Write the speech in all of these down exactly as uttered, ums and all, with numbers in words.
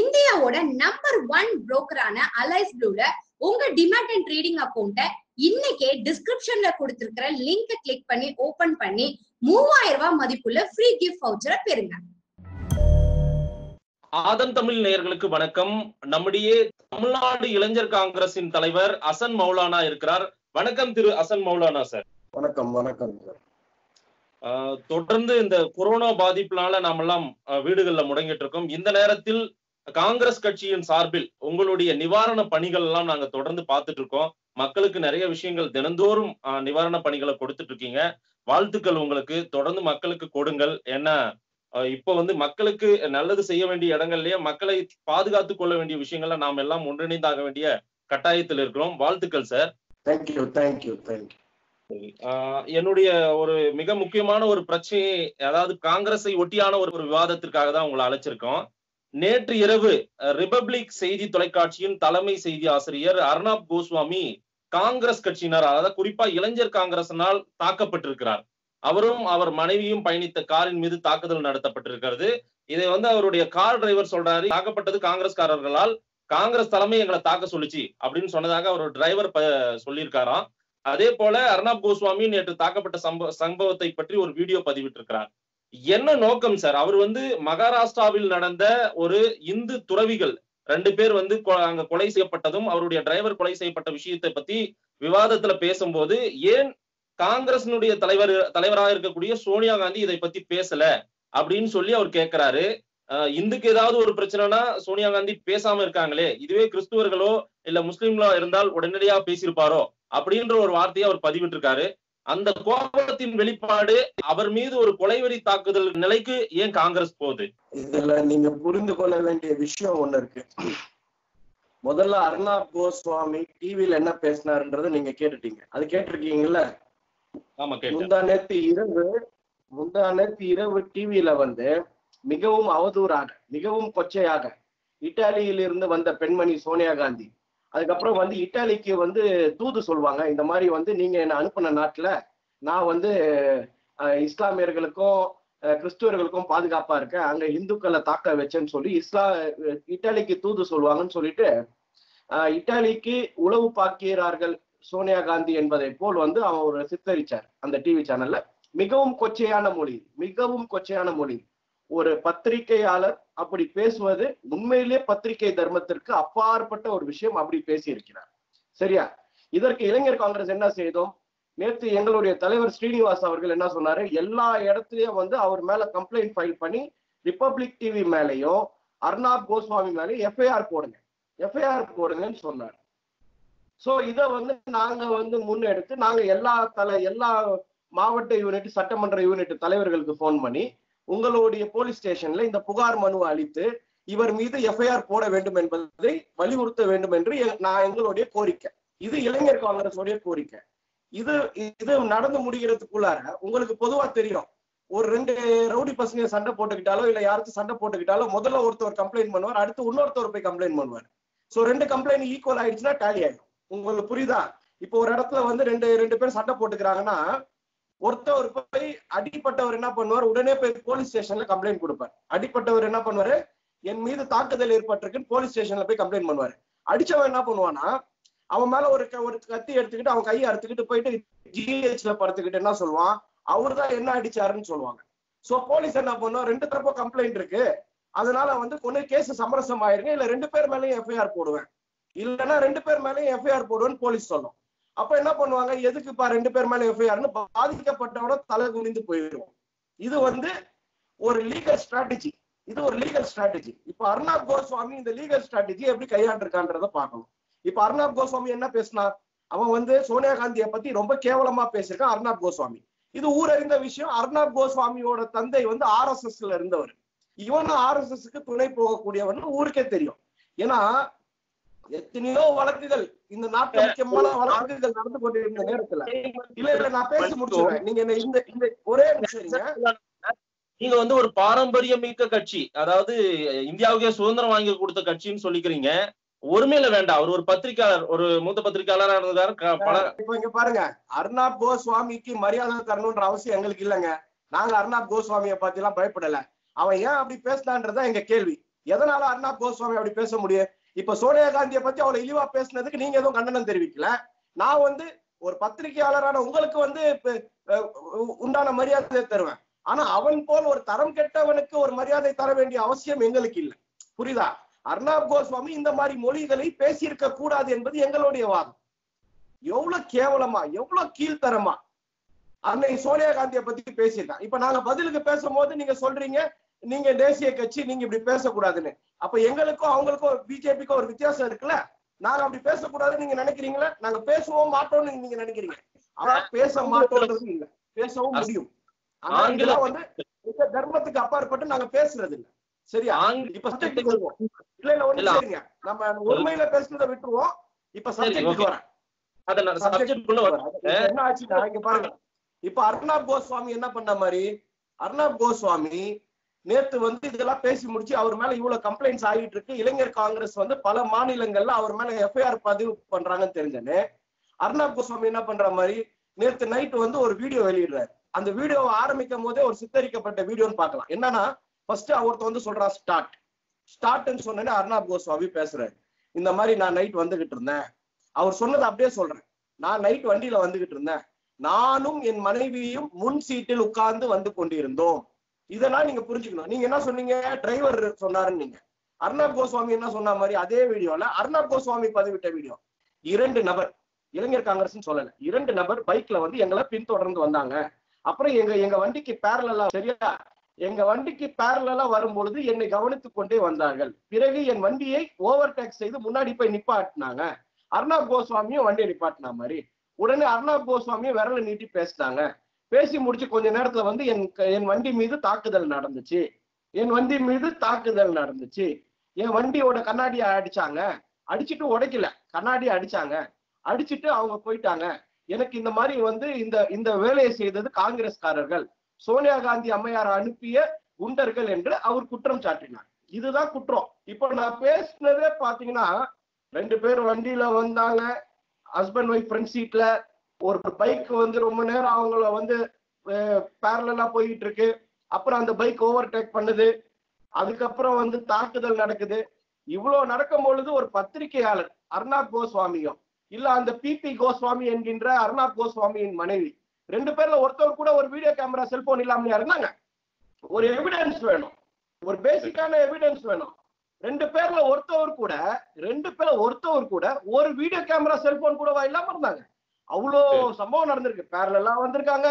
இந்தியாவோட number one brokerான Alice Blueல உங்க டிமாண்ட் அண்ட் ட்ரேடிங் அக்கவுண்ட இன்னைக்கே டிஸ்கிரிப்ஷன்ல கொடுத்திருக்கிற லிங்க் கிளிக் பண்ணி ஓபன் பண்ணி மூவாயிரம் ரூபாய் மதிப்புள்ள ஃப்ரீ gift voucher பெறுங்க. ஆதன் தமிழ் நேயர்களுக்கு வணக்கம். நம்முடைய தமிழ்நாடு இளைஞர் காங்கிரஸின் தலைவர் அசன் மௌலானா இருக்கிறார். வணக்கம் திரு அசன் மௌலானா சார். வணக்கம் வணக்கம் சார். தொடர்ந்து இந்த கொரோனா பாதிப்புனால நாமெல்லாம் வீடுகள்ல முடங்கிட்டு இருக்கோம். இந்த நேரத்தில் காங்கிரஸ் கட்சியின் சார்பில் உங்களுடைய நிவாரண பணிகள் எல்லாம் நாங்க தொடர்ந்து பார்த்துட்டு இருக்கோம். மக்களுக்கு நிறைய விஷயங்கள் தினந்தோறும் நிவாரண பணிகளை கொடுத்துட்டு இருக்கீங்க. வாழ்த்துக்கள் உங்களுக்கு. தொடர்ந்து மக்களுக்கு கொடுங்கள். ஏன்னா இப்ப வந்து மக்களுக்கு நல்லது செய்ய வேண்டிய இடங்கள்லயே மக்களை பாதுகாத்து கொள்ள வேண்டிய விஷயங்கள்ல நாம் எல்லாம் ஒன்றிணைந்தாக வேண்டிய கட்டாயத்தில் இருக்கிறோம். வாழ்த்துக்கள் சார். Thank you thank you thank you. என்னுடைய ஒரு மிக முக்கியமான ஒரு பிரச்சனை, அதாவது காங்கிரஸை ஒட்டியான ஒரு ஒரு விவாதத்திற்காக தான் உங்களை அழைச்சிருக்கோம். நேற்று இரவு ரிபப்ளிக் செய்தி தொலைக்காட்சியின் தலைமை செய்தி ஆசிரியர் அர்ணாப் கோஸ்வாமி காங்கிரஸ் கட்சியினர், அதாவது குறிப்பா இளைஞர் காங்கிரசினால் தாக்கப்பட்டிருக்கிறார். அவரும் அவர் மனைவியும் பயணித்த காரின் மீது தாக்குதல் நடத்தப்பட்டிருக்கிறது. இதை வந்து அவருடைய கார் டிரைவர் சொல்றாரு, தாக்கப்பட்டது காங்கிரஸ்காரர்களால், காங்கிரஸ் தலைமை எங்களை தாக்க சொல்லிச்சு அப்படின்னு சொன்னதாக அவர் டிரைவர் சொல்லியிருக்காராம். அதே போல அர்ணாப் கோஸ்வாமி நேற்று தாக்கப்பட்ட சம்பவ சம்பவத்தை பற்றி ஒரு வீடியோ பதிவிட்டிருக்கிறார். என்ன நோக்கம் சார்? அவர் வந்து மகாராஷ்டிராவில் நடந்த ஒரு இந்து துறவிகள் ரெண்டு பேர் வந்து அங்க கொலை செய்யப்பட்டதும் அவருடைய டிரைவர் கொலை செய்யப்பட்ட விஷயத்தை பத்தி விவாதத்துல பேசும்போது, ஏன் காங்கிரசினுடைய தலைவர் தலைவராக இருக்கக்கூடிய சோனியா காந்தி இதை பத்தி பேசல அப்படின்னு சொல்லி அவர் கேட்கிறாரு. இந்துக்கு ஏதாவது ஒரு பிரச்சனைனா சோனியா காந்தி பேசாம இருக்காங்களே, இதுவே கிறிஸ்துவர்களோ இல்ல முஸ்லிம்களோ இருந்தால் உடனடியாக பேசியிருப்பாரோ அப்படின்ற ஒரு வார்த்தையை அவர் பதிவிட்டு இருக்காரு. அந்த கோபத்தின் வெளிப்பாடு அவர் மீது ஒரு கொலைவெறி தாக்குதல் நிலைக்கு ஏன் காங்கிரஸ் போகுது? இதுல நீங்க புரிந்து கொள்ள வேண்டிய விஷயம் ஒண்ணு இருக்கு. முதல்ல அர்ணாப் கோஸ்வாமி டிவியில என்ன பேசினாருன்றத நீங்க கேட்டுட்டீங்க, அது கேட்டிருக்கீங்கல்ல? முந்தா நேற்று இரவு முந்தா நேற்று இரவு டிவியில வந்து மிகவும் அவதூறாக மிகவும் கொச்சையாக இத்தாலியில் இருந்து வந்த பெண்மணி சோனியா காந்தி, அதுக்கப்புறம் வந்து இத்தாலிக்கு வந்து தூது சொல்லுவாங்க, இந்த மாதிரி வந்து நீங்க என்ன அனுப்பின நாட்டுல நான் வந்து இஸ்லாமியர்களுக்கும் கிறிஸ்துவர்களுக்கும் பாதுகாப்பா இருக்கேன், அங்க இந்துக்களை தாக்க வச்சேன்னு சொல்லி இஸ்லா இத்தாலிக்கு தூது சொல்லுவாங்கன்னு சொல்லிட்டு அஹ் இத்தாலிக்கு உளவு பார்க்கிறார்கள் சோனியா காந்தி என்பதை போல் வந்து அவன் ஒரு சித்தரிச்சார் அந்த டிவி சேனல்ல. மிகவும் கொச்சையான மொழி, மிகவும் கொச்சையான மொழி. ஒரு பத்திரிகையாளர் அப்படி பேசுவது உண்மையிலே பத்திரிகை தர்மத்திற்கு அப்பாற்பட்ட ஒரு விஷயம். அப்படி பேசியிருக்கிறார், சரியா? இதற்கு இளைஞர் காங்கிரஸ் என்ன செய்தோம்? நேற்று எங்களுடைய தலைவர் ஸ்ரீனிவாஸ் அவர்கள் என்ன சொன்னாரு, எல்லா இடத்துலயும் வந்து அவர் மேல கம்ப்ளைண்ட் ஃபைல் பண்ணி ரிப்பப்ளிக் டிவி மேலையும் அர்ணாப் கோஸ்வாமி மேலையும் எஃப்ஐஆர் போடுங்க எஃப்ஐஆர் போடுங்கன்னு சொன்னார். சோ இதை வந்து நாங்க வந்து முன்னெடுத்து நாங்க எல்லா தலை எல்லா மாவட்ட யூனிட் சட்டமன்ற யூனிட் தலைவர்களுக்கு போன் பண்ணி உங்களுடைய போலீஸ் ஸ்டேஷன்ல இந்த புகார் மனு அளித்து இவர் மீது எஃப்ஐஆர் போட வேண்டும் என்பதை வலியுறுத்த வேண்டும் என்று நான் எங்களுடைய கோரிக்கை. இது இளைஞர் காங்கிரஸோடைய கோரிக்கை. இது இது நடந்து முடிகிறதுக்குள்ளார உங்களுக்கு பொதுவா தெரியும், ஒரு ரெண்டு ரவுடி பசங்க சண்டை போட்டுக்கிட்டாலோ இல்ல யாருக்கும் சண்டை போட்டுக்கிட்டாலோ முதல்ல ஒருத்தர் கம்ப்ளைண்ட் பண்ணுவார், அடுத்து இன்னொருத்தவர் போய் கம்ப்ளைண்ட் பண்ணுவார். சோ ரெண்டு கம்ப்ளைண்ட் ஈக்குவல் ஆயிடுச்சுன்னா டேலி ஆயிடும். உங்களுக்கு புரியுதா? இப்போ ஒரு இடத்துல வந்து ரெண்டு ரெண்டு பேர் சண்டை போட்டுக்கிறாங்கன்னா ஒருத்தவர் போய் அடிப்பட்டவர் என்ன பண்ணுவார், உடனே போய் போலீஸ் ஸ்டேஷன்ல கம்ப்ளைண்ட் கொடுப்பார். அடிப்பட்டவர் என்ன பண்ணுவாரு, என் மீது தாக்குதல் ஏற்பட்டிருக்குன்னு போலீஸ் ஸ்டேஷன்ல போய் கம்ப்ளைண்ட் பண்ணுவாரு. அடிச்சவன் என்ன பண்ணுவானா, அவன் மேல ஒரு ஒரு கத்தி எடுத்துக்கிட்டு அவன் கையை அறுத்துக்கிட்டு போயிட்டு ஜிஹெச்ல படுத்துக்கிட்டு என்ன சொல்லுவான், அவரு தான் என்ன அடிச்சாருன்னு சொல்லுவாங்க. சோ போலீஸ் என்ன பண்ணுவோம், ரெண்டு தரப்போ கம்ப்ளைண்ட் இருக்கு, அதனால வந்து கொஞ்சம் கேஸ் சமரசம் ஆயிருங்க, இல்ல ரெண்டு பேர் மேலேயும் எஃப்ஐஆர் போடுவேன், இல்லைன்னா ரெண்டு பேர் மேலேயும் எஃப்ஐஆர் போடுவேன்னு போலீஸ் சொல்லும். அப்ப என்ன பண்ணுவாங்க, எதுக்குப்பா ரெண்டு பேர் மேல எஃப்ஐஆர்னு பாதிக்கப்பட்டவனோட தலை குனிந்து போயிடும். இது வந்து ஒரு லீகல் ஸ்ட்ராட்டஜி, இது ஒரு லீகல் ஸ்ட்ராட்டஜி. இப்ப அர்ணாப் கோஸ்வாமி இந்த லீகல் ஸ்ட்ராட்டஜி எப்படி கையாண்டிருக்கான்றத பாக்கணும். இப்ப அர்ணாப் கோஸ்வாமி என்ன பேசினா, அவன் வந்து சோனியா காந்தியை பத்தி ரொம்ப கேவலமா பேசியிருக்கான் அர்ணாப் கோஸ்வாமி. இது ஊரறிந்த விஷயம். அர்ணாப் கோஸ்வாமியோட தந்தை வந்து ஆர் எஸ் எஸ்ல இருந்தவர், இவனும் ஆர் எஸ் எஸ்க்கு துணை போகக்கூடியவன் ஊருக்கே தெரியும். ஏன்னா எத்தனையோ வழக்குகள் இந்த நாட்டுல, முக்கியமான வழக்குகள் நடந்து கொண்டிருந்த நேரத்துல, இல்ல இல்ல நான் பேச முடிச்சுறேன், நீங்க இந்த இந்த ஒரே விஷயம், நீங்க வந்து ஒரு பாரம்பரியமிக்க கட்சி, அதாவது இந்தியாவுக்கே சுதந்திரம் வாங்கி கொடுத்த கட்சின்னு சொல்லிக்கிறீங்க. ஒருமையில வேண்டாம், அவர் ஒரு பத்திரிகையாளர், ஒரு மூத்த பத்திரிகையாளரா இருந்ததாரு. இப்ப இங்க பாருங்க, அர்ணாப் கோஸ்வாமிக்கு மரியாதை தரணும்ன்ற அவசியம் எங்களுக்கு இல்லைங்க. நாங்க அர்ணாப் கோஸ்வாமியை பத்தி எல்லாம் பயப்படல. அவன் ஏன் அப்படி பேசினான்றதான் எங்க கேள்வி. எதனால அர்ணாப் கோஸ்வாமி அப்படி பேச முடியும்? இப்ப சோனியா காந்தியை பத்தி அவளை இழிவா பேசினதுக்கு நீங்க எதுவும் கண்டனம் தெரிவிக்கல. நான் வந்து ஒரு பத்திரிகையாளரான உங்களுக்கு வந்து உண்டான மரியாதையை தருவேன். ஆனா அவன் போல் ஒரு தரம் கெட்டவனுக்கு ஒரு மரியாதை தர வேண்டிய அவசியம் எங்களுக்கு இல்லை. புரியுதா? அர்ணாப் கோஸ்வாமி இந்த மாதிரி மொழிகளை பேசியிருக்க கூடாது என்பது எங்களுடைய வாதம். எவ்வளவு கேவலமா, எவ்வளவு கீழ்த்தரமா அன்னை சோனியா காந்தியை பத்தி பேசியிருக்கான். இப்ப நாங்க பதிலுக்கு பேசும்போது நீங்க சொல்றீங்க நீங்க தேசிய கட்சி, நீங்க இப்படி பேசக்கூடாதுன்னு. அப்ப எங்களுக்கும் அவங்களுக்கும் பிஜேபிக்கும் ஒரு வித்தியாசம் இருக்குல்ல? நாங்க அப்படி பேசக்கூடாதுன்னு நீங்க நினைக்கிறீங்களா? நாங்க பேசுவோம் மாட்டோம்னு நீங்க நினைக்கிறீங்க. ஆனா பேச மாட்டோம்ன்றது இல்ல, பேசவும் முடியும். ஆங்கில வந்து தர்மத்துக்கு அப்பாற்பட்டு நாங்க பேசுறது இல்லை. சரியா? இப்ப சப்ஜெக்ட் வருவோம். இல்ல இல்ல ஒண்ணு சரிங்க, நம்ம உண்மையில பேசுறதை விட்டுருவோம். இப்ப சப்ஜெக்ட் வரேன். என்ன ஆச்சுன்னா இங்க பாருங்க, இப்ப அர்ணாப் கோஸ்வாமி என்ன பண்ண மாதிரி, அர்ணாப் கோஸ்வாமி நேத்து வந்து இதெல்லாம் பேசி முடிச்சு அவர் மேல இவ்வளவு கம்ப்ளைண்ட்ஸ் ஆகிட்டு இருக்கு. இளைஞர் காங்கிரஸ் வந்து பல மாநிலங்கள்ல அவர் மேல எஃப்ஐஆர் பதிவு பண்றாங்கன்னு தெரிஞ்சனே அர்ணாப் கோஸ்வாமி என்ன பண்ற மாதிரி நேத்து நைட்டு வந்து ஒரு வீடியோ வெளியிடுறாரு. அந்த வீடியோவை ஆரம்பிக்கும் போதே ஒரு சித்தரிக்கப்பட்ட வீடியோன்னு பார்க்கலாம். என்னன்னா ஃபர்ஸ்ட் அவர்த்த வந்து சொல்றான் ஸ்டார்ட் ஸ்டார்ட்ன்னு சொன்னே அர்ணாப் கோஸ்வாமி பேசுறாரு. இந்த மாதிரி நான் நைட் வந்துகிட்டு இருந்தேன், அவர் சொன்னது அப்படியே சொல்றேன். நான் நைட் வண்டியில வந்துகிட்டு இருந்தேன், நானும் என் மனைவியும் முன் சீட்டில் உட்கார்ந்து வந்து கொண்டிருந்தோம். இதெல்லாம் நீங்க புரிஞ்சுக்கணும். நீங்க என்ன சொன்னீங்க, டிரைவர் சொன்னாருன்னு. நீங்க அர்ணாப் கோஸ்வாமி என்ன சொன்ன மாதிரி அதே வீடியோல அர்ணாப் கோஸ்வாமி பதிவிட்ட வீடியோ, இரண்டு நபர், இளைஞர் காங்கிரஸ் சொல்லல, இரண்டு நபர் பைக்ல வந்து எங்களை பின்தொடர்ந்து வந்தாங்க. அப்புறம் எங்க எங்க வண்டிக்கு பேரலா, சரியா, எங்க வண்டிக்கு பேரலா வரும்பொழுது என்னை கவனித்துக் கொண்டே வந்தார்கள். பிறகு என் வண்டியை ஓவர் டேக் செய்து முன்னாடி போய் நிப்பாட்டினாங்க. அர்ணாப் கோஸ்வாமியும் வண்டியை நிப்பாட்டினா மாதிரி உடனே அர்ணாப் கோஸ்வாமியும் விரலை நீட்டி பேசினாங்க. பேசி முடிச்சு கொஞ்ச நேரத்துல வந்து என் என் வண்டி மீது தாக்குதல் நடந்துச்சு, என் வண்டி மீது தாக்குதல் நடந்துச்சு என் வண்டியோட கண்ணாடியை அடிச்சாங்க, அடிச்சுட்டு உடைக்கல, கண்ணாடியை அடிச்சாங்க, அடிச்சுட்டு அவங்க போயிட்டாங்க. எனக்கு இந்த மாதிரி வந்து இந்த இந்த வேலையை செய்தது காங்கிரஸ்காரர்கள், சோனியா காந்தி அம்மையார் அனுப்பிய குண்டர்கள் என்று அவர் குற்றம் சாட்டினார். இதுதான் குற்றம். இப்ப நான் பேசினதே பாத்தீங்கன்னா ரெண்டு பேர் வண்டியில வந்தாங்க, ஹஸ்பண்ட் ஒய்ஃப் ஃப்ரண்ட் சீட்ல, ஒரு பைக் வந்து ரொம்ப நேரம் அவங்கள வந்து பேரலா போயிட்டு இருக்கு, அப்புறம் அந்த பைக் ஓவர்டேக் பண்ணுது, அதுக்கப்புறம் வந்து தாக்குதல் நடக்குது. இவ்வளவு நடக்கும் பொழுது ஒரு பத்திரிகையாளர் அர்ணாப் கோஸ்வாமியும் இல்ல அந்த பிபி கோஸ்வாமி என்கின்ற அர்ணாப் கோஸ்வாமியின் மனைவி ரெண்டு பேர்ல ஒருத்தவர் கூட ஒரு வீடியோ கேமரா செல்போன் இல்லாமலையா இருந்தாங்க? ஒரு எவிடன்ஸ் வேணும், ஒரு பேசிக்கான எவிடன்ஸ் வேணும். ரெண்டு பேர்ல ஒருத்தவர் கூட ரெண்டு பேர்ல ஒருத்தவர் கூட ஒரு வீடியோ கேமரா செல்போன் கூட இல்லாம இருந்தாங்க. அவ்வளோ சம்பவம் நடந்திருக்கு. பேரலா வந்திருக்காங்க,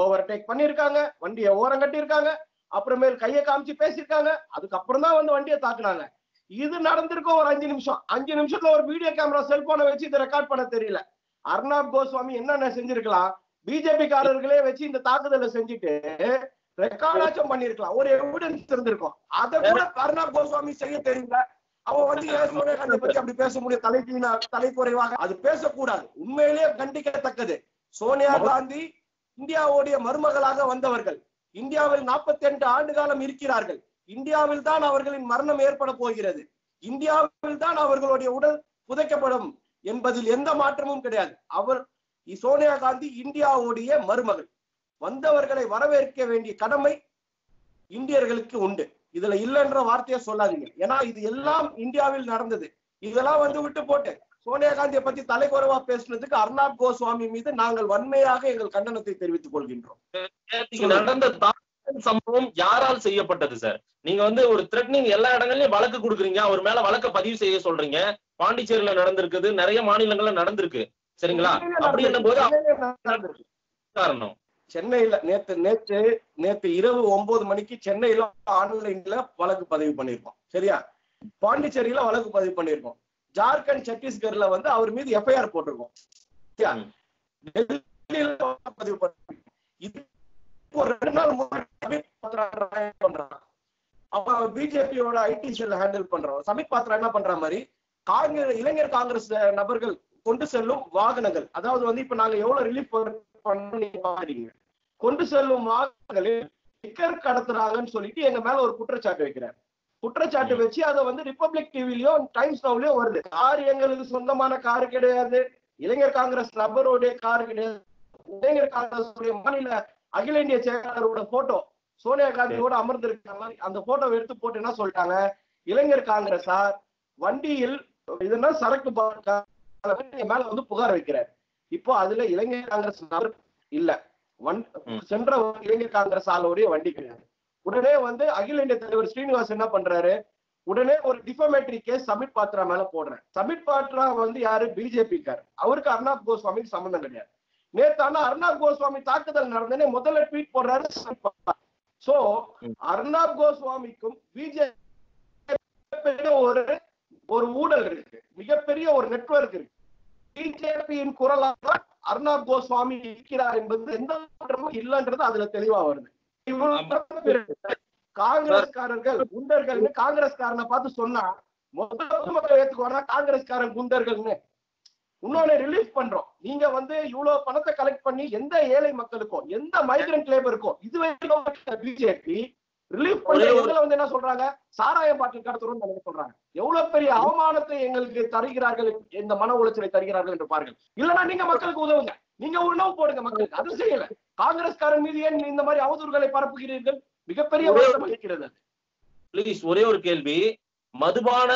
ஓவர் டேக் பண்ணிருக்காங்க, வண்டியை ஓரம் கட்டியிருக்காங்க, அப்புறமேல் கையை காமிச்சு பேசியிருக்காங்க, அதுக்கப்புறம் தான் வந்து வண்டியை தாக்குனாங்க. இது நடந்திருக்கும் ஒரு அஞ்சு நிமிஷம். அஞ்சு நிமிஷத்துல ஒரு வீடியோ கேமரா செல்போனை வச்சு இதை ரெக்கார்ட் பண்ண தெரியல. அர்ணாப் கோஸ்வாமி என்னென்ன செஞ்சிருக்கலாம், பிஜேபிக்காரர்களே வச்சு இந்த தாக்குதலை செஞ்சுட்டு ரெக்கார்டாச்சும் பண்ணிருக்கலாம், ஒரு எவிடன்ஸ் இருந்திருக்கும். அதை கூட அர்ணாப் கோஸ்வாமி செய்ய தெரியல. அவன் வந்து சோனியா பத்தி அப்படி பேச முடியும், தலைக்குனா தலை குறைவாக அது பேசக்கூடாது. உண்மையிலேயே கண்டிக்கத்தக்கது. சோனியா காந்தி இந்தியாவுடைய மருமகளாக வந்தவர்கள், இந்தியாவில் நாற்பத்தி எட்டு ஆண்டு காலம் இருக்கிறார்கள். இந்தியாவில் தான் அவர்களின் மரணம் ஏற்பட போகிறது, இந்தியாவில் தான் அவர்களுடைய உடல் புதைக்கப்படும் என்பதில் எந்த மாற்றமும் கிடையாது. அவர் சோனியா காந்தி இந்தியாவுடைய மருமகள், வந்தவர்களை வரவேற்க வேண்டிய கடமை இந்தியர்களுக்கு உண்டு. இதுல இல்லைன்ற வார்த்தையை சொல்லாதீங்க. ஏன்னா இது எல்லாம் இந்தியாவில் நடந்தது. இதெல்லாம் வந்து விட்டு போட்டு சோனியா காந்தியை பத்தி தலைக்குறைவா பேசுனதுக்கு அர்ணாப் கோஸ்வாமி மீது நாங்கள் வன்மையாக எங்கள் கண்டனத்தை தெரிவித்துக் கொள்கின்றோம். நடந்த தாக்குதல் சம்பவம் யாரால் செய்யப்பட்டது சார்? நீங்க வந்து ஒரு த்ரெட்னிங் எல்லா இடங்கள்லயும் வழக்கு கொடுக்குறீங்க, அவர் மேல வழக்க பதிவு செய்ய சொல்றீங்க. பாண்டிச்சேரியில நடந்திருக்குது, நிறைய மாநிலங்கள்ல நடந்திருக்கு, சரிங்களா? அப்படி என்ன போது காரணம் சென்னையில நேத்து நேற்று நேற்று இரவு ஒன்பது மணிக்கு சென்னையில ஆன்லைன்ல வழக்கு பதிவு பண்ணிருக்கோம், சரியா? பாண்டிச்சேரியில வழக்கு பதிவு பண்ணிருக்கோம், ஜார்க்கண்ட் சத்தீஸ்கர்ல வந்து அவர் மீது எஃப்ஐஆர் போட்டிருக்கோம், பதிவு பண்ணிருக்கோம். இது ஒரு ரெண்டு நாள் பண்றான். அப்ப பிஜேபியோட ஐடி செல் ஹேண்டில் பண்றோம். சமித் பாத்ரா என்ன பண்ற மாதிரி காங்கிரஸ் இளைஞர் காங்கிரஸ் நபர்கள் கொண்டு செல்லும் வாகனங்கள், அதாவது வந்து இப்ப நாங்க எவ்வளவு ரிலீஃப் கொண்டு செல்லும் கடத்துறாங்கன்னு சொல்லிட்டு எங்க மேல ஒரு குற்றச்சாட்டு வைக்கிறார். குற்றச்சாட்டு வச்சு அதை வந்து ரிபப்ளிக் டிவிலயோ டைம்ஸ் நவுலயோ வருது. கார் எங்களுக்கு சொந்தமான கார் கிடையாது, இளைஞர் காங்கிரஸ் நபருடைய கார் கிடையாது, இளைஞர் காங்கிரஸ் மாநில அகில இந்திய செயலாளரோட போட்டோ, சோனியா காந்தியோட அமர்ந்திருக்கிற மாதிரி அந்த போட்டோவை எடுத்து போட்டு என்ன சொல்லிட்டாங்க, இளைஞர் காங்கிரஸார் வண்டியில் இதுன்னா சரக்கு மேல வந்து புகார் வைக்கிறார். இப்போ அதுல இளைஞர் காங்கிரஸ் நபர் இல்ல, சென்ற இளைஞர் காங்கிரஸ் ஆளுடைய வண்டி கிடையாது. உடனே வந்து அகில இந்திய தலைவர் ஸ்ரீனிவாஸ் என்ன பண்றாரு, உடனே ஒரு டிஃபமேட்டரி கேஸ் சமித் பாத்ரா மேல போடுறேன். சமித் பாத்ரா வந்து யாரு, பிஜேபிக்கார், அவருக்கு அர்ணாப் கோஸ்வாமிக்கு சம்பந்தம் கிடையாது. நேத்தான அர்ணாப் கோஸ்வாமி தாக்குதல் நடந்தே முதல்ல ட்வீட் போடுறாரு சமித் பாத்ரா. சோ அர்ணாப் கோஸ்வாமிக்கும் பிஜேபி ஒரு ஒரு ஊழல் இருக்கு, மிகப்பெரிய ஒரு நெட்வொர்க் இருக்கு. பிஜேபியின் குரலாக அர்ணாப் கோஸ்வாமி இருக்கிறார் என்பது எந்த மாற்றமும் இல்லைன்றது அதுல தெளிவா வருது. காங்கிரஸ்காரர்கள் குண்டர்கள், காங்கிரஸ்காரனை பார்த்து சொன்னா முதல்ல பொதுமக்கள் ஏத்துக்கோனா காங்கிரஸ்காரன் குண்டர்கள்னு. இன்னொன்னு ரிலீஃப் பண்றோம், நீங்க வந்து இவ்வளவு பணத்தை கலெக்ட் பண்ணி எந்த ஏழை மக்களுக்கும் எந்த மைக்ரண்ட் லேபருக்கும் இது வரைக்கும் பிஜேபி ரிலீஃப் பண்ற இடத்துல வந்து என்ன சொல்றாங்க, சாராய பாட்டில் கடத்துறோம்னு நினைக்க சொல்றாங்க. எவ்வளவு பெரிய அவமானத்தை எங்களுக்கு தருகிறார்கள், இந்த மன உளைச்சலை தருகிறார்கள் என்று பாருங்கள். இல்லைன்னா நீங்க மக்களுக்கு உதவுங்க, நீங்க உணவு போடுங்க மக்களுக்கு, அது செய்யல. காங்கிரஸ்காரன் மீது ஏன் இந்த மாதிரி அவதூறுகளை பரப்புகிறீர்கள்? மிகப்பெரிய இருக்கிறது. பிளீஸ் ஒரே ஒரு கேள்வி, மதுபான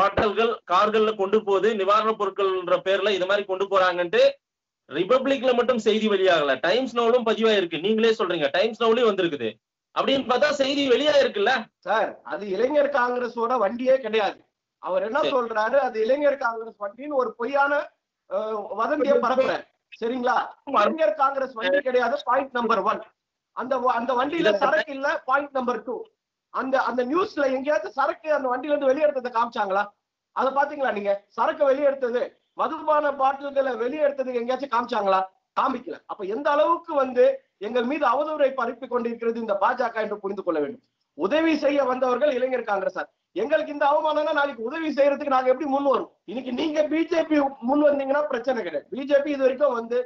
பாட்டல்கள் கார்கள்ல கொண்டு போது நிவாரணப் பொருட்கள்ன்ற பேர்ல இது மாதிரி கொண்டு போறாங்கன்ட்டு ரிபப்ளிக்ல மட்டும் செய்தி வெளியாகல, டைம்ஸ் நவுலும் பதிவா இருக்கு. நீங்களே சொல்றீங்க டைம்ஸ் நவுலயும் வந்திருக்குது அப்படின்னு பார்த்தா செய்தி வெளியா இருக்குல்ல சார். அது இளைஞர் காங்கிரஸோட வண்டியே கிடையாது. அவர் என்ன சொல்றாரு, அது இளைஞர் காங்கிரஸ் வண்டின்னு ஒரு பொய்யான வதந்தியை பரப்புறாரு. சரிங்களா, இளைஞர் காங்கிரஸ் வண்டி கிடையாது. பாயிண்ட் நம்பர் ஒன், அந்த அந்த வண்டியில சரக்கு இல்ல. பாயிண்ட் நம்பர் டூ, அந்த அந்த நியூஸ்ல எங்கேயாவது சரக்கு அந்த வண்டியில இருந்து வெளியெடுத்ததை காமிச்சாங்களா? அதை பாத்தீங்களா நீங்க? சரக்கு வெளியெடுத்தது, மதுபான பாட்டில்களை வெளியெடுத்தது எங்கேயாச்சும் காமிச்சாங்களா? காமிக்கல. அப்ப எந்த அளவுக்கு வந்து எங்கள் மீது அவதூறை பரப்பி கொண்டிருக்கிறது இந்த பாஜக என்று புரிந்து கொள்ள வேண்டும். உதவி செய்ய வந்தவர்கள் இளைஞர் காங்கிரஸார். எங்களுக்கு இந்த அவமானம்னா நாளைக்கு உதவி செய்யறதுக்கு நாங்க எப்படி முன் வரும்? இன்னைக்கு நீங்க பிஜேபி முன் வந்தீங்கன்னா பிரச்சனை கிடையாது. பிஜேபி இது வரைக்கும் வந்து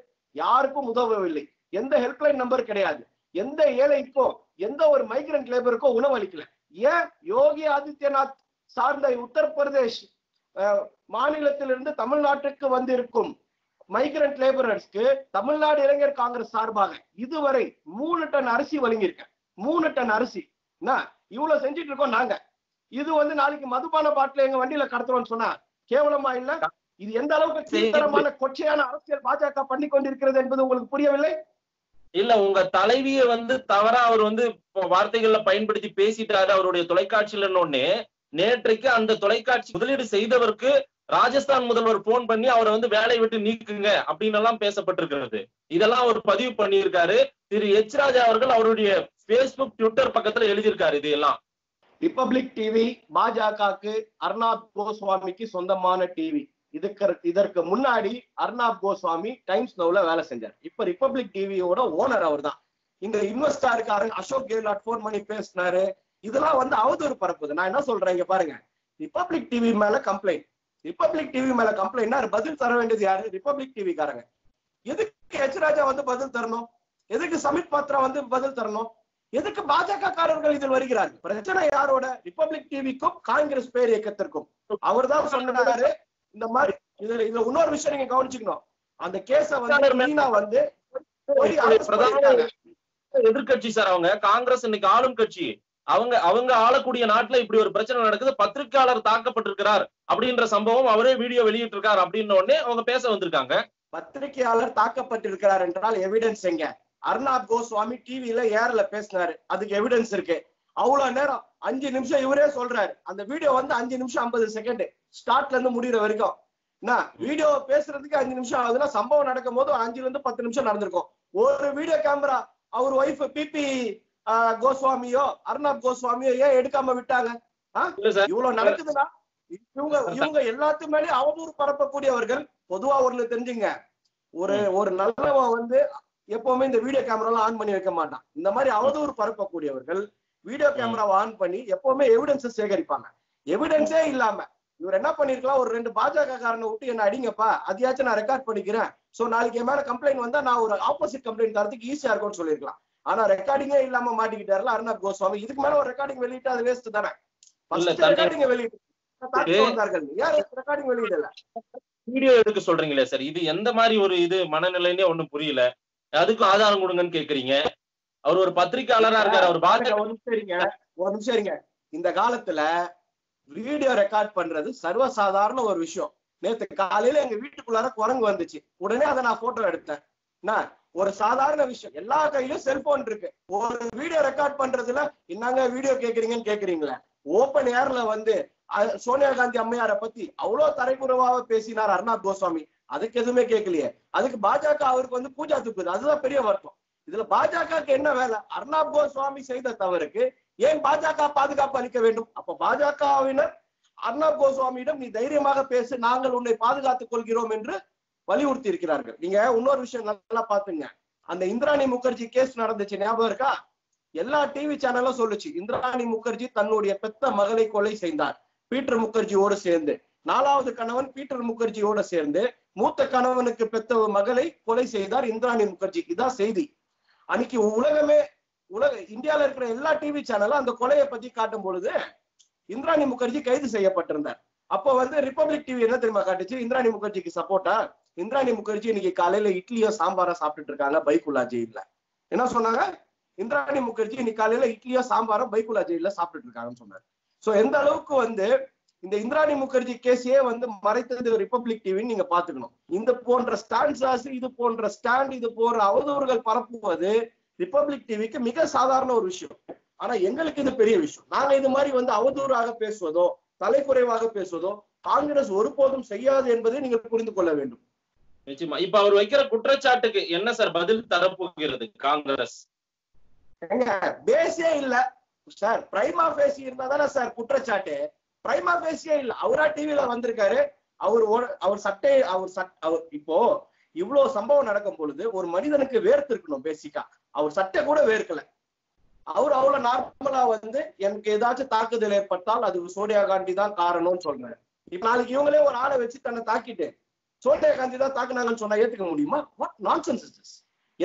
யாருக்கும் உதவவில்லை, எந்த ஹெல்ப்லைன் நம்பர் கிடையாது, எந்த ஏழைக்கோ எந்த ஒரு மைக்ரண்ட் லேபருக்கோ உணவளிக்கல. ஏன் யோகி ஆதித்யநாத் சார்ந்த உத்தரப்பிரதேஷ் மாநிலத்திலிருந்து தமிழ்நாட்டுக்கு வந்திருக்கும் மைக்ரண்ட் லேபரர்ஸ்க்கு தமிழ்நாடு இளைஞர் காங்கிரஸ் சார்பாக இதுவரை மூணு டன் அரிசி வழங்கியிருக்க. மூணு டன் அரிசி இவ்வளவு செஞ்சிட்டு இருக்கோம் நாங்க. இது வந்து நாளைக்கு மதுபான பாட்டில எங்க வண்டியில கடத்துறோம்னு சொன்னா கேவலமா இல்ல? இது எந்த அளவுக்கு தீவிரமான கொச்சையான அரசியல் பாஜக பண்ணி கொண்டிருக்கிறது என்பது உங்களுக்கு புரியவில்லை இல்ல? உங்க தலைவியை வந்து தவறா அவர் வந்து வார்த்தைகள்ல பயன்படுத்தி பேசிட்டாரு அவருடைய தொலைக்காட்சியில. ஒன்னே நேற்றைக்கு அந்த தொலைக்காட்சி முதலீடு செய்தவருக்கு ராஜஸ்தான் முதல்வர் போன் பண்ணி அவரை வந்து வேலையை விட்டு நீக்குங்க அப்படின்னு எல்லாம் பேசப்பட்டிருக்கிறது. இதெல்லாம் அவர் பதிவு பண்ணியிருக்காரு. திரு எச் ராஜா அவர்கள் அவருடைய பேஸ்புக் ட்விட்டர் பக்கத்துல எழுதியிருக்காரு. இது எல்லாம் ரிபப்ளிக் டிவி பாஜகவுக்கு அர்ணாப் கோஸ்வாமிக்கு சொந்தமான டிவி. இதுக்கு இதற்கு முன்னாடி அர்ணாப் கோஸ்வாமி டைம்ஸ் நவுல வேலை செஞ்சார். இப்ப ரிபப்ளிக் டிவியோட ஓனர் அவர் தான். இங்க இன்வெஸ்டா இருக்காரு. அசோக் கெலாட் போன் பண்ணி பேசினாரு. இதெல்லாம் வந்து அவதூறு பரப்புது. நான் என்ன சொல்றேன் இங்க பாருங்க, ரிபப்ளிக் டிவி மேல கம்ப்ளைண்ட், ரிபப்ளிக் டிவி மேல கம்ப்ளைண்ட்னா பதில் தர வேண்டியது யாரு? ரிபப்ளிக் டிவி காரங்க. எதுக்கு எச் ராஜா வந்து பதில் தரணும்? எதுக்கு சமித் பாத்ரா வந்து பதில் தரணும்? எதுக்கு பாஜக காரர்கள் இதில் வருகிறார்கள்? பிரச்சனை யாரோட? ரிபப்ளிக் டிவிக்கும் காங்கிரஸ் பேர் இயக்கத்திற்கும். அவர் தான் சொன்னாரு இந்த மாதிரி. இதுல இதுல இன்னொரு விஷயம் நீங்க கவனிச்சுக்கணும். அந்த கேஸ வந்து எதிர்கட்சி சார், அவங்க காங்கிரஸ் இன்னைக்கு ஆளும் கட்சி. அவங்க அவங்க ஆளக்கூடிய நாட்டுல இப்படி ஒரு பிரச்சனை நடக்குது, பத்திரிகையாளர் தாக்கப்பட்டிருக்கிறார் அப்படின்ற சம்பவம் அவரே வீடியோ வெளியிட்டு இருக்காரு அப்படின்னு உடனே அவங்க பேச வந்திருக்காங்க. பத்திரிகையாளர் தாக்கப்பட்டிருக்கிறார் என்றால் எவிடன்ஸ் எங்க? அர்ணாப் கோஸ்வாமி டிவில ஏர்ல பேசினாரு, அதுக்கு எவிடன்ஸ் இருக்கு. அவ்வளவு நேரம் அஞ்சு நிமிஷம் இவரே சொல்றாரு. அந்த வீடியோ வந்து அஞ்சு நிமிஷம் ஐம்பது செகண்ட் ஸ்டார்ட்ல இருந்து முடிகிற வரைக்கும். வீடியோ பேசுறதுக்கு அஞ்சு நிமிஷம் ஆகுதுன்னா சம்பவம் நடக்கும் போது அஞ்சுல இருந்து பத்து நிமிஷம் நடந்திருக்கும். ஒரு வீடியோ கேமரா அவர் ஒய்ஃப் பிபி கோஸ்வாமியோ அர்ணாப் கோஸ்வாமியோ ஏன் எடுக்காம விட்டாங்க? இவ்வளவு நடக்குதுன்னா இவங்க இவங்க எல்லாத்து மேலே அவதூறு பரப்பக்கூடியவர்கள். பொதுவா ஒண்ணு தெரிஞ்சுங்க, ஒரு ஒரு நல்லவன் வந்து எப்பவுமே இந்த வீடியோ கேமரா எல்லாம் ஆன் பண்ணி வைக்க மாட்டான். இந்த மாதிரி அவதூறு பரப்பக்கூடியவர்கள் வீடியோ கேமராவை ஆன் பண்ணி எப்பவுமே எவிடன்ஸை சேகரிப்பாங்க. எவிடன்ஸே இல்லாம இவர் என்ன பண்ணிருக்கலாம், ஒரு ரெண்டு பாஜக காரனை விட்டு என்ன அடிங்கப்பா, அதையாச்சும் நான் ரெக்கார்ட் பண்ணிக்கிறேன், சோ நாளைக்கு மேல கம்ப்ளைண்ட் வந்தா நான் ஒரு ஆப்போசிட் கம்ப்ளைண்ட் தரத்துக்கு ஈஸியா இருக்கும்னு சொல்லிருக்கலாம். ஆனா ரெக்கார்டிங்கே இல்லாம மாட்டிக்கிட்டாருல அர்ணாப் கோஸ்வாமி. இதுக்கு மேல ஒரு ரெக்கார்டிங் வெளியிட்டு அது வேஸ்ட் தானே. ரெக்கார்டிங்க வெளியிட்டார்கள், யார் ரெக்கார்டிங் வெளியிடல, வீடியோ எடுக்க சொல்றீங்களே சார். இது எந்த மாதிரி ஒரு இது மனநிலைன்னே ஒண்ணும் புரியல. அதுக்கு ஆதாரம் கொடுங்கன்னு கேக்குறீங்க. அவர் ஒரு பத்திரிகையாளரா இருக்காரு. அவர் பாஜக. ஒரு நிமிஷம் இருங்க, ஒரு நிமிஷம் இருங்க. இந்த காலத்துல video record பண்றது சர்வ சாதாரண ஒரு விஷயம். நேத்து காலையில எங்க வீட்டுக்குள்ளார குரங்கு வந்துச்சு. உடனே அத நான் போட்டோ எடுத்தேன். நான் ஒரு சாதாரண விஷயம். எல்லா கையிலும் செல்போன் இருக்கு. ஒரு வீடியோ ரெக்கார்ட் பண்றதுல என்னங்க வீடியோ கேக்குறீங்கன்னு கேக்குறீங்களா? ஓபன் ஏர்ல வந்து சோனியா காந்தி அம்மையார பத்தி அவ்வளவு தரைக்குறவாக பேசினார் அர்ணாப் கோஸ்வாமி. அதுக்கு எதுவுமே கேட்கலையே. அதுக்கு பாஜக அவருக்கு வந்து பூஜா தூக்குது. அதுதான் பெரிய வருத்தம். இதுல பாஜகவுக்கு என்ன வேலை? அர்ணாப் கோஸ்வாமி செய்த தவறுக்கு ஏன் பாஜக பாதுகாப்பு அளிக்க வேண்டும்? அப்ப பாஜகவினர் அர்ணாப் கோஸ்வாமியிடம் நீ தைரியமாக பேசு, நாங்கள் உன்னை பாதுகாத்துக் கொள்கிறோம் என்று வலியுறுத்தி இருக்கிறார்கள். நீங்க இன்னொரு விஷயம் நல்லா பாத்துங்க. அந்த இந்திராணி முகர்ஜி கேஸ் நடந்துச்சு, ஞாபகம் இருக்கா? எல்லா டிவி சேனலும் சொல்லுச்சு, இந்திராணி முகர்ஜி தன்னுடைய பெத்த மகளை கொலை செய்தார் பீட்டர் முகர்ஜியோடு சேர்ந்து. நாலாவது கணவன் பீட்டர் முகர்ஜியோடு சேர்ந்து மூத்த கணவனுக்கு பெத்த மகளை கொலை செய்தார் இந்திராணி முகர்ஜி. இதான் செய்தி. அன்னைக்கு உலகமே உலக இந்தியால இருக்கிற எல்லா டிவி சேனலும் அந்த கொலையை பத்தி காட்டும் பொழுது இந்திராணி முகர்ஜி கைது செய்யப்பட்டிருந்தார். அப்போ வந்து ரிபப்ளிக் டிவி என்ன தெரியுமா காட்டுச்சு? இந்திராணி முகர்ஜிக்கு சப்போர்ட்டா இந்திராணி முகர்ஜி இன்னைக்கு காலையில இட்லியோ சாம்பாரா சாப்பிட்டுட்டு இருக்காங்க பைக்குலா ஜெயில. என்ன சொன்னாங்க? இந்திராணி முகர்ஜி இன்னைக்கு காலையில இட்லியோ சாம்பாரோ பைக்குலா ஜெயில சாப்பிட்டுட்டு இருக்காங்கன்னு சொன்னாரு. சோ எந்த அளவுக்கு வந்து இந்த இந்திராணி முகர்ஜி கேஸையே வந்து மறைத்தது ரிபப்ளிக் டிவின்னு நீங்க பாத்துக்கணும். இந்த போன்ற ஸ்டாண்ட்ஸாஸ், இது போன்ற ஸ்டாண்ட், இது போன்ற அவதூறுகள் பரப்புவது ரிபப்ளிக் டிவிக்கு மிக சாதாரண ஒரு விஷயம். ஆனா எங்களுக்கு இது பெரிய விஷயம். நாங்க இது மாதிரி வந்து அவதூறாக பேசுவதோ தலைக்குறைவாக பேசுவதோ காங்கிரஸ் ஒருபோதும் செய்யாது என்பதை நீங்கள் புரிந்து கொள்ள வேண்டும். நிச்சயமா இப்ப அவர் வைக்கிற குற்றச்சாட்டுக்கு என்ன சார் பதில் தரப்போகிறது காங்கிரஸ்? பேசியே இல்ல சார். பிரைமா பேசி இருந்தா தானே சார் குற்றச்சாட்டு. பிரைமா பேசியே இல்ல. அவரா டிவில வந்திருக்காரு. அவர் அவர் சட்டை அவர் அவர் இப்போ இவ்வளவு சம்பவம் நடக்கும் பொழுது ஒரு மனிதனுக்கு வேர்த்து இருக்கணும். பேசிக்கா அவர் சட்டை கூட வேர்க்கல. அவர் அவ்வளவு நார்மலா வந்து எனக்கு ஏதாச்சும் தாக்குதல் ஏற்பட்டால் அது சோனியா காந்தி தான் காரணம்னு சொல்றாரு. இப்ப நாளைக்கு இவங்களே ஒரு ஆளை வச்சு தன்னை தாக்கிட்டு சோனியா காந்தி தான் தாக்குனாங்கன்னு சொன்னா ஏத்துக்க முடியுமா? What nonsense is this?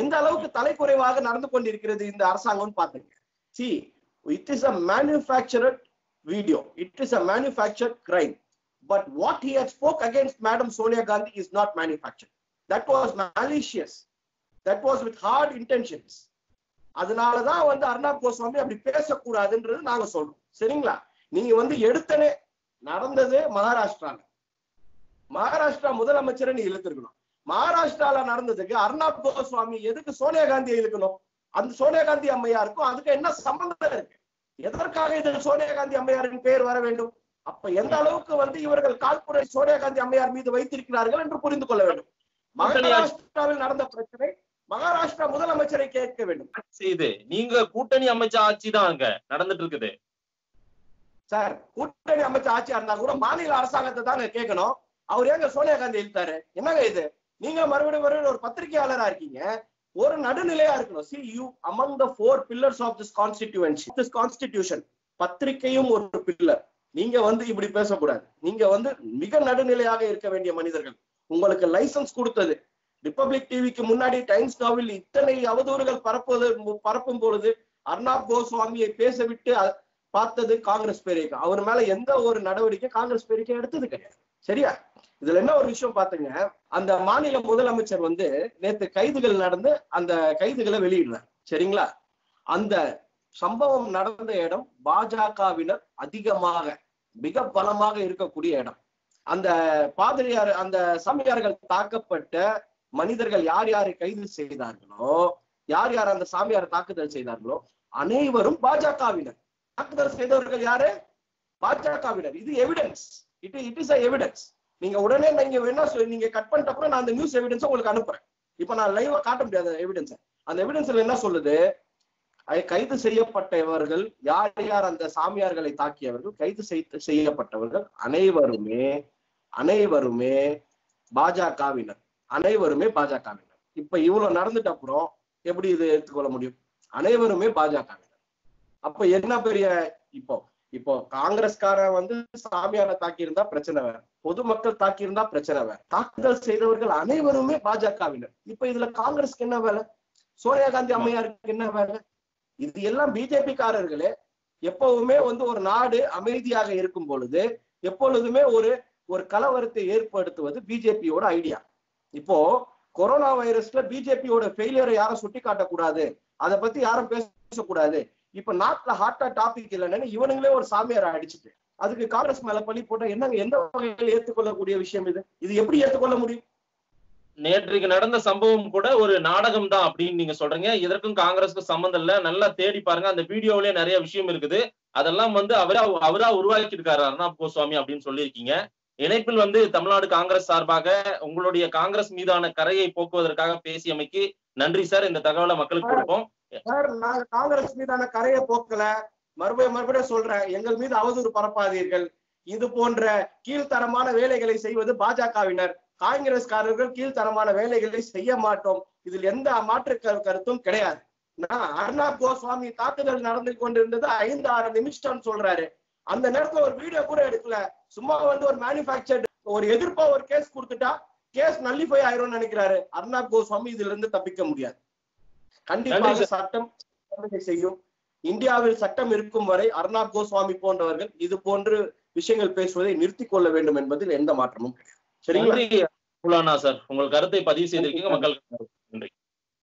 எந்த அளவுக்கு தலைக்குறைவாக நடந்து கொண்டிருக்கிறது இந்த அரசாங்கம்னு பாத்துங்க. See, it is a manufactured video, it is a manufactured crime. But what he has spoke against madam Sonia Gandhi is not manufactured. That was malicious. That was with hard intentions. அதனாலதான் வந்து அர்ணாப் கோஸ்வாமி அப்படி பேசக்கூடாதுன்றது நாங்க சொல்றோம். சரிங்களா? நீங்க வந்து எடுத்தனே நடந்தது மகாராஷ்டிரா. மகாராஷ்டிரா முதலமைச்சரை நீ இழுத்துருக்கணும். மகாராஷ்டிரால நடந்ததுக்கு அர்ணாப் கோஸ்வாமி எதுக்கு சோனியா காந்தியை இழுக்கணும்? அந்த சோனியா காந்தி அம்மையாருக்கும் அதுக்கு என்ன சம்பந்தம் இருக்கு? எதற்காக இது சோனியா காந்தி அம்மையாரின் பெயர் வர வேண்டும்? அப்ப எந்த அளவுக்கு வந்து இவர்கள் கால்புரை சோனியா காந்தி அம்மையார் மீது வைத்திருக்கிறார்கள் என்று புரிந்து கொள்ள வேண்டும். மகாராஷ்டிராவில் நடந்த பிரச்சனை மகாராஷ்டிரா முதலமைச்சரை கேட்க வேண்டும். இது நீங்க கூட்டணி அமைச்ச ஆட்சி தான் அங்க நடந்துட்டு இருக்குது சார். கூட்டணி அமைச்ச ஆட்சியா இருந்தா கூட மாநில அரசாங்கத்தை தாங்க கேட்கணும். அவர் ஏங்க சோனியா காந்தி இழுத்தாரு? என்னங்க இது? நீங்க மறுபடியும் மறுபடியும் ஒரு பத்திரிகையாளரா இருக்கீங்க. ஒரு நடுநிலையா இருக்கணும். See you among the four pillars of this constituency, this constitution, பத்திரிகையும் ஒரு பில்லர். நீங்க வந்து இப்படி பேசக்கூடாது. நீங்க வந்து மிக நடுநிலையாக இருக்க வேண்டிய மனிதர்கள். உங்களுக்கு லைசன்ஸ் கொடுத்தது ரிபப்ளிக் டிவிக்கு முன்னாடி டைம்ஸ் நாவில் இத்தனை அவதூறுகள் பரப்புவது பரப்பும் பொழுது அர்ணாப் கோஸ்வாமியை பேச விட்டு பார்த்தது காங்கிரஸ் பேரியக்கா. அவர் மேல எந்த ஒரு நடவடிக்கை காங்கிரஸ் பேரியக்கா எடுத்தது கிடையாது. சரியா? இதுல என்ன ஒரு விஷயம் பாத்துங்க, அந்த மாநில முதலமைச்சர் வந்து நேற்று கைதுகள் நடந்து அந்த கைதுகளை வெளியிடுறார். சரிங்களா? அந்த சம்பவம் நடந்த இடம் பாஜகவினர் அதிகமாக மிக பலமாக இருக்கக்கூடிய இடம். அந்த பாதிரியார், அந்த சாமியார்கள் தாக்கப்பட்ட மனிதர்கள் யார் யாரை கைது செய்தார்களோ, யார் யார் அந்த சாமியார் தாக்குதல் செய்தார்களோ அனைவரும் பாஜகவினர். தாக்குதல் செய்தவர்கள் யாரு? பாஜகவினர். இது evidence. It it is evidence. நீங்க உடனே நீங்க வேணா நீங்க கட் பண்ணிட்ட அப்புறம் நான் அந்த நியூஸ் எவிடன்ஸ் உங்களுக்கு அனுப்புறேன். இப்ப நான் லைவா காட்ட முடியாது எவிடன்ஸ். அந்த எவிடன்ஸ்ல என்ன சொல்லுது? கைது செய்யப்பட்டவர்கள் யார் யார் அந்த சாமியார்களை தாக்கியவர்கள் கைது செய்யப்பட்டவர்கள் அனைவருமே அனைவருமே பாஜகவினர். அனைவருமே பாஜகவினர். இப்ப இவ்வளவு நடந்துட்ட அப்புறம் எப்படி இதை எடுத்துக்கொள்ள முடியும்? அனைவருமே பாஜகவினர். அப்ப என்ன பெரிய இப்போ இப்போ காங்கிரஸ்காரன் வந்து சாமியாரை தாக்கி இருந்தா பிரச்சனை வேற, பொதுமக்கள் தாக்கி இருந்தா பிரச்சனை வேற. தாக்குதல் செய்தவர்கள் அனைவருமே பாஜகவினர். இப்ப இதுல காங்கிரஸ்க்கு என்ன வேலை? சோனியா காந்தி அம்மையாருக்கு என்ன வேலை? இது எல்லாம் பிஜேபி காரர்களே. எப்பவுமே வந்து ஒரு நாடு அமைதியாக இருக்கும் பொழுது எப்பொழுதுமே ஒரு ஒரு கலவரத்தை ஏற்படுத்துவது பிஜேபியோட ஐடியா. இப்போ கொரோனா வைரஸ்ல பிஜேபியோட ஃபெயிலியரை யாரும் சுட்டி காட்டக்கூடாது, அதை பத்தி யாரும் பேசக்கூடாது. இப்ப நாட்டுல ஹாட்டா டாபிக் இல்லைன்னு இவனுங்களே ஒரு சாமியாரை அடிச்சுட்டு அதுக்கு காங்கிரஸ் மேல பழி போட்டா என்னங்க எந்த வகையில் ஏற்றுக்கொள்ளக்கூடிய விஷயம் இது? இது எப்படி ஏற்றுக்கொள்ள முடியும்? நேற்றுக்கு நடந்த சம்பவம் கூட ஒரு நாடகம் தான் அப்படின்னு நீங்க சொல்றீங்க. இதற்கும் காங்கிரஸ்க்கு சம்பந்தம் இல்ல. நல்லா தேடி பாருங்க, அந்த வீடியோவிலே நிறைய விஷயம் இருக்குது. அதெல்லாம் வந்து அவரா அவரா உருவாக்கி இருக்காரு அர்ணாப் கோஸ்வாமி அப்படின்னு சொல்லியிருக்கீங்க. இணைப்பில் வந்து தமிழ்நாடு காங்கிரஸ் சார்பாக உங்களுடைய காங்கிரஸ் மீதான கரையை போக்குவதற்காக பேசியமைக்கு நன்றி சார். இந்த தகவலை மக்களுக்கு கொடுப்போம். நாங்க காங்கிரஸ் மீதான கரையை போக்கல, மறுபடியும் மறுபடியும் சொல்றேன், எங்கள் மீது அவதூறு பரப்பாதீர்கள். இது போன்ற கீழ்த்தரமான வேலைகளை செய்வது பாஜகவினர், காங்கிரஸ்காரர்கள் கீழ்த்தரமான வேலைகளை செய்ய மாட்டோம். இதில் எந்த மாற்று கருத்தும் கிடையாது. நான் அர்ணாப் கோஸ்வாமி தாக்குதல் நடந்து கொண்டிருந்தது ஐந்து ஆறு நிமிஷம்னு சொல்றாரு. அந்த நேரத்துல ஒரு வீடியோ கூட எடுக்கல, சும்மா வந்து ஒரு மேனுபேக்சர் ஒரு எதிர்ப்பா ஒரு கேஸ் கொடுத்துட்டா கேஸ் நல்லிஃபை ஆயிரும்னு நினைக்கிறாரு. அர்ணாப் கோஸ்வாமி இதுல இருந்து தப்பிக்க முடியாது. கண்டிப்பாக சட்டம் செய்யும். இந்தியாவில் சட்டம் இருக்கும் வரை அர்ணாப் கோஸ்வாமி போன்றவர்கள் இது போன்று விஷயங்கள் பேசுவதை நிறுத்திக் கொள்ள வேண்டும் என்பதில் எந்த மாற்றமும் கிடையாது. சரிங்களா? சார் உங்கள் கருத்தை பதிவு செய்திருக்கீங்க. மக்கள்